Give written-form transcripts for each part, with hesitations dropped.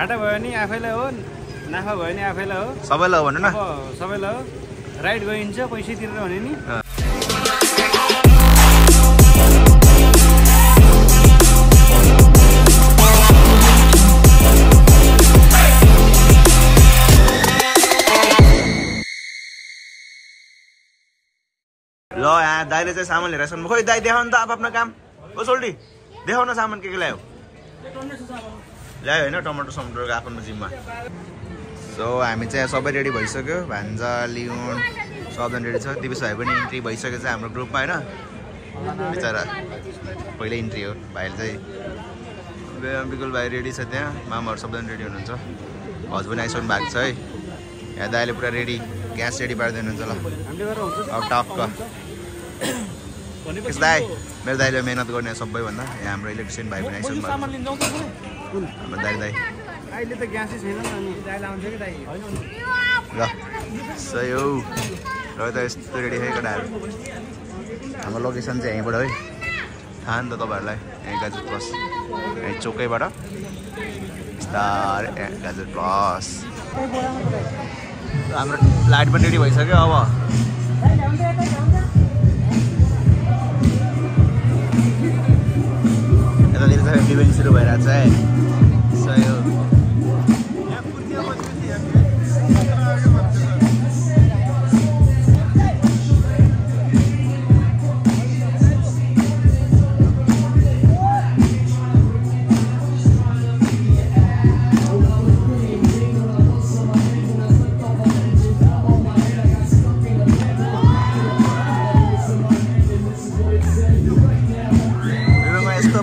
घाटा भयो नि आफैले हो नाफा भयो नि आफैले हो सबैलाई भन्नु न सबैलाई राइट गइन्छ पैसा तिरेर भने नि ल यहाँ दाइले चाहिँ सामान लिएर छन् खोइ दाइ देखाउन त आफ्नो काम ओ सोल्डी देखाउन सामान के ल्यायो ल्यायो हैन टमाटर समटर आफ्नो जिममा सो हामी चाहिँ सबै रेडी भइसक्यो भान्जा लियोन सबैजना रेडी छ दिवस भाइ पनि इन्ट्री भइसक्यो छ हाम्रो ग्रुपमा हैन बिचारा पहिले इन्ट्री हो भाइले चाहिँ बिकुल भाइ रेडी छ त्यहाँ मामाहरु सबैजना रेडी हुनुहुन्छ हस्बन्ड आइसक्नु भएको छ है यहाँ दाइले पुरा रेडी ग्यास रेडी पार्दै हुनुहुन्छ ल अब टप क यसलाई मेरो दाइले मेहनत गर्ने सबैभन्दा यहाँ हाम्रो इलेक्ट्रिसियन भाइ पनि आइसक्नु भएको हाम्रो दाइ दाइ अहिले त ग्यासै छैन अनि दाइ लाउँछ के दाइ हैन ल सही हो र त यस्तो रेडी है केटाहरु हाम्रो लोकेसन चाहिँ यहीबाट है थाहा नि त तपाईहरुलाई यहाँ गाजर प्लस यहाँ चोकैबाट स्टार गाजर प्लस हाम्रो लाइट पनि रेडी भइसक्यो अब यतातिर चाहिँ इभेन्ट सुरु भइरहेको छ है सही हो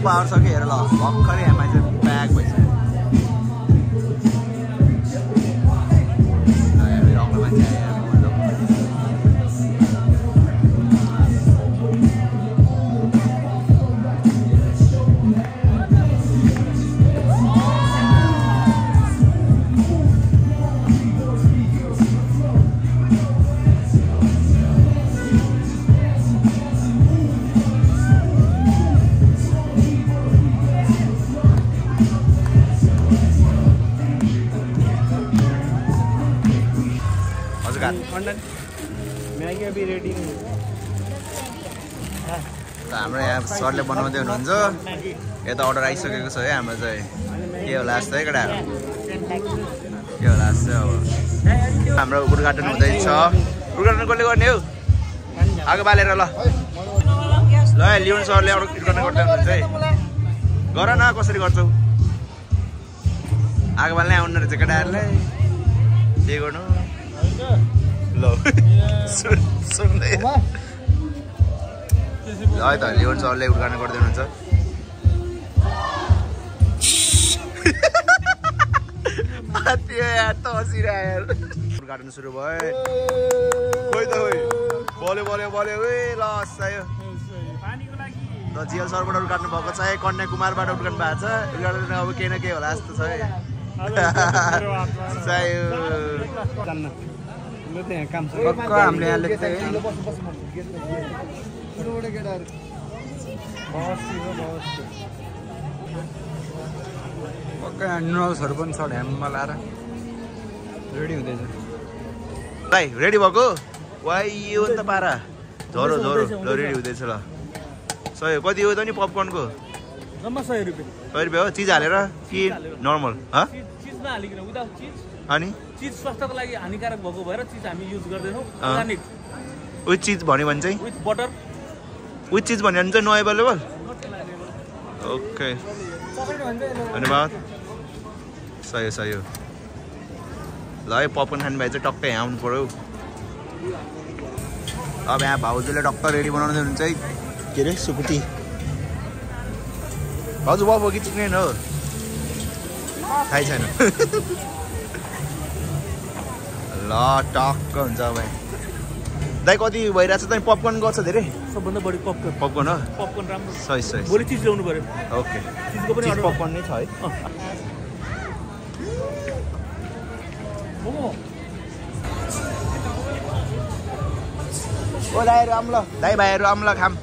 पावर सके हेर ल भर्खर हामी चाहिँ प्याक भइसक्यो हाम्रो यहाँ सरले बनाउँदै हुनुहुन्छ यता अर्डर आइसकेको छ है हाम्रो चाहिँ के होला जस्तो है केटाहरू के होला जस्तो अब हाम्रो उद्घाटन हुँदैछ उद्घाटन कसले गर्ने हो आगो बालेर ल ल लियोन सरले अर्को उद्घाटन गर्दै हुनुहुन्छ है गर न कसरी गर्छौ आगो बाल्नै आउनु रहेछ केटाहरूलाई के गर्नु ल सुन्दै है त लियोन सरले उद्घाटन गर्दै हुनुहुन्छ उद्घाटन सुरु भयो खोइ त बल्यो बल्यो बल्यो ल आयो ल जिएल सरबाट उद्घाटन भएको छ है कन्या कुमारबाट उद्घाटन भएको छ उद्घाटन अब केही न केही होला जस्तो छ है हामीले यहाँ लेख्छ पक्का नुडल्सहरू पनि छ ढ्याम्मा लाएर रेडी हुँदैछ भाइ रेडी भएको वाइ यो नि त पारा झोरो झोरो ल रेडी हुँदैछ ल सय कति हो त नि पपकर्नको जम्मा 100 रुपैयाँ हो चिज हालेर कि नर्मल अनि चिज स्वास्थ्यको लागि हानिकारक भएको भएर चिज हामी युज गर्दैनौँ अर्गानिक विथ चिज भन्यो भने चाहिँ विथ बटर विथ चिज भन्यो भने चाहिँ नो एभाइलेबल ओके धन्यवाद सही सही हो ल है पपकर्न खाने भाइ चाहिँ टक्कै यहाँ आउनु पऱ्यो अब यहाँ भाउजूले टक्क रेडी बनाउँदै हुनुहुन्छ है के अरे सुकुटी हजुर बाबु कि चिकन हो थाहै छैन ल टक्क हुन्छ अब दाइ कति भइरहेछ त पपकर्न गर्छ धेरै सबभन्दा बढी पपकर्न पपकर्न हो पपकर्न राम्रो सही सही भोलि चिज ल्याउनु पर्यो ओके चिजको पनि अर्डर पपकर्न नै छ है मोमो ओ दाइहरु आम्ल दाइ भाइहरु आम्ल खाम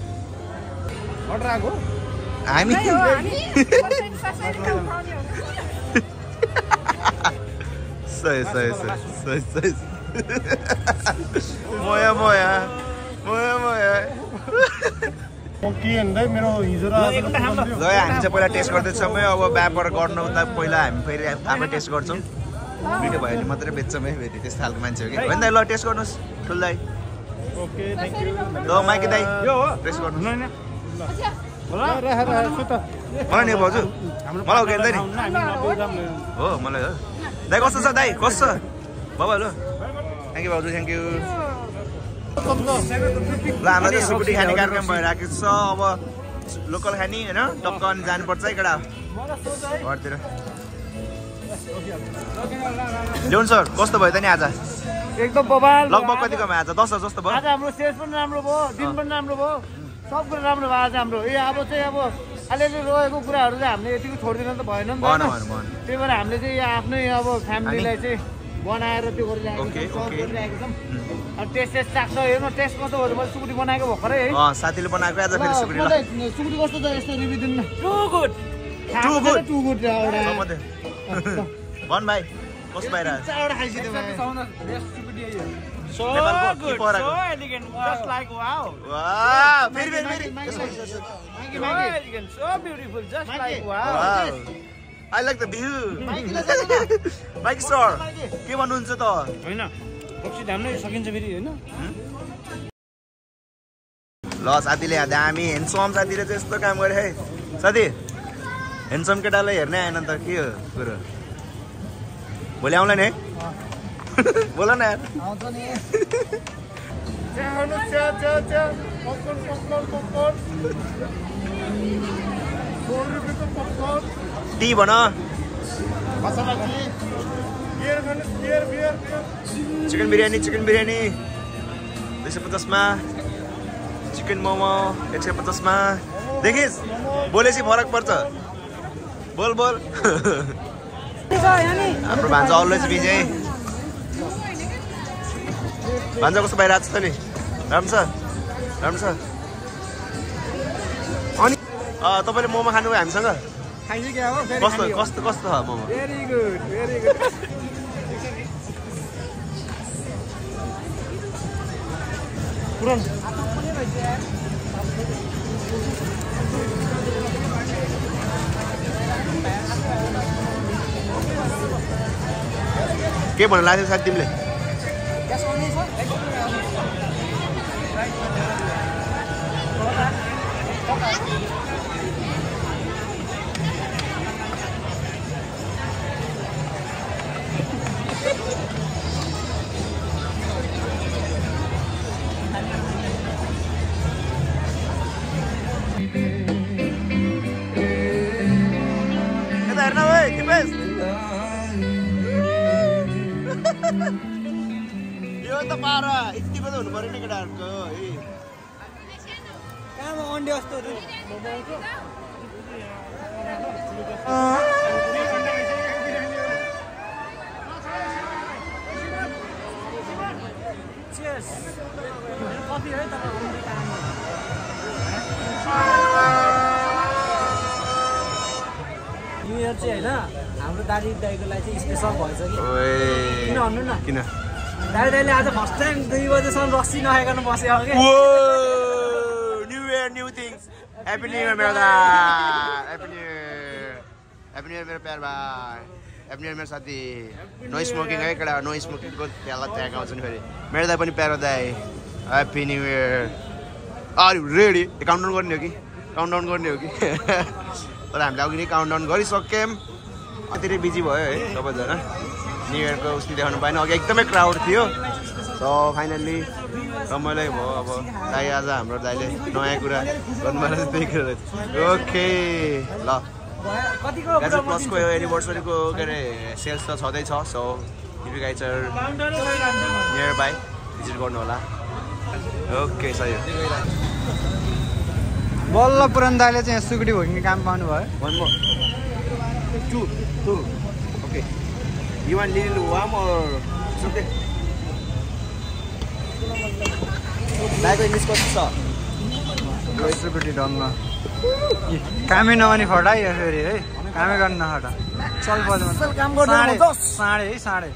अर्डर आको हामी Isso, isso, isso, isso, isso. Moya, moya, moya, moya. Okay, and then test got the summer over bab or got no that poila. I'm a test got some. Mother bits of me with this Halkman's again. When the lot test got us to lie. Okay, thank you. No, Mike, I press got no. Money was it? I'm not getting it. Oh, Malay. That was a day, Costa. Baba, thank you, thank you. Another security handy card member. I can saw our local handy, you know, top guns and what's like that. What did I do, sir? Costa by the Naza. Lock Bob at the commander. Those are just the boss. I'm Roseman Namrobo, Dimban Namrobo. Stop the Namroba Zamro. Yeah, I was there. अलेले रोएको कुराहरु चाहिँ हामीले यतिको छोड्दिन त भएन नि त हैन त्यही भएर हामीले चाहिँ आफ्नै अब फ्यामिलीलाई चाहिँ बनाएर त्यो गरिरहेको छौं गरिरहेको छौं अनि टेस्ट साक्छ हेर्नु टेस्ट कस्तो हो भने सुकुटी बनाएको भखरै है अ साथीले बनाएको आज फेरि सुकुटी ल सुकुटी कस्तो छ यस्तो रिभ्यु दिनु न too good too good too good एउटा समते भन भाइ कस भाइरा एउटा खाइसिदे भाइ बेस्ट सुकुटी हो So good, so elegant, just like wow. Wow, very, very, very. So elegant, so beautiful, just like wow. I like the view. Mike sir, what do you say? I know. Actually, damn, I second January, I know. Loss, Adil, Adami, handsome, Adil, this to काम गरे है. Sadi, handsome के डाले यार ना है ना तो क्यों करो? बोले आऊँ लेने? बोला ना आओ तो नहीं जा पॉपकॉर्न पॉपकॉर्न पॉपकॉर्न 4 रुपये का पॉपकॉर्न टी बना मसाला टी बियर खाने बियर बियर चिकन बिरयानी 250 में चिकन मोमो 150 में देखिस बोले से फरक पर्छ बोल बोल हाम्रो भान्जा always busy Banza kosto bhayirako chha ni ramcha ani tapaile momo khanu bhayo hamsanga khainchi kya ho kosto ha momo very good puran के भन्नु लाग्यो साथी तिमीले ग्यास आउने छ हेर्न ओइ तिपेस यो त पारा यति बेला हुनु पर्यो नि केटाहरुको है काम अन्डे जस्तो हो चेस कफी है तपाईको काम यो यार चाहिँ हैन हाम्रो दादी दाइको लागि स्पेशल भन्छ कि किन भन्नु न किन दादी दाइले आज फर्स्ट टाइम 2 बजेसम्म रस्सी नखाइकन बसेको के new year new things happy new year मेरो दाइ हैप्पी न्यू इयर मेरो प्यार भाइ हैप्पी न्यू इयर मेरो साथी नो स्मोकिङ है कडा नो स्मोकिङ को त्याला त्याग आउँछ नि फेरि मेरो दाइ पनि प्यारो दाइ happy new year are you ready countdown गर्ने हो कि काउन्टडाउन गर्ने हो कि तर हामीले अघि नै काउन्टडाउन गरिसक्यौं अतिरै बिजी भयो है सबैजना न्यू इयर को उसले देखाउन पाएन अघि एकदमै क्राउड थियो सो फाइनली रमाइलो भयो अब दाइ आज हाम्रो दाइले नयाँ कुरा गर्नुभयो देखेर ओके ल कतिको प्लस को एनिभर्सरी को के रे सेल्स त छदै छ so if you guys are near by visit गर्नु होला ओके सही बल्ल पुरान दाइले चाहिँ सुकुटी भोग्ने काम पाउनु भयो भन्नु Two. Okay. You want little warm or something? Like in this coffee shop. कसैपट्टि डङ्ग कामै नभनी फटा है फेरि है कामै गर्न नफटा चल बजमा चल काम गर्नु हुन्छ साडे है साडे